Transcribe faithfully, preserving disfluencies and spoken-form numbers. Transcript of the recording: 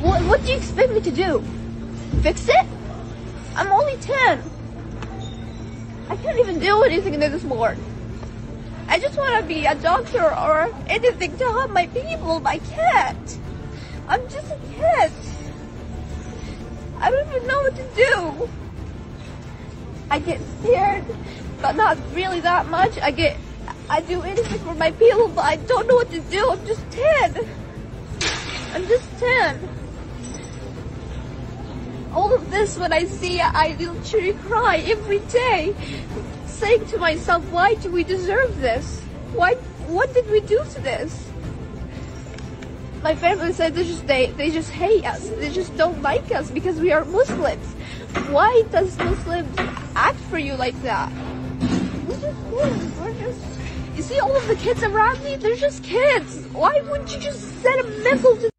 What, what do you expect me to do? Fix it? I'm only ten. I can't even do anything in this world. I just want to be a doctor or anything to help my people, but I can't. I'm just a kid. I don't even know what to do. I get scared, but not really that much. I get, I do anything for my people, but I don't know what to do. I'm just ten. I'm just ten. All of this, when I see, I literally cry every day, saying to myself, why do we deserve this? Why? What did we do to this? My family said they just, they, they just hate us. They just don't like us because we are Muslims. Why does Muslims act for you like that? We're just Muslims. We're just... You see all of the kids around me? They're just kids. Why wouldn't you just send a missile to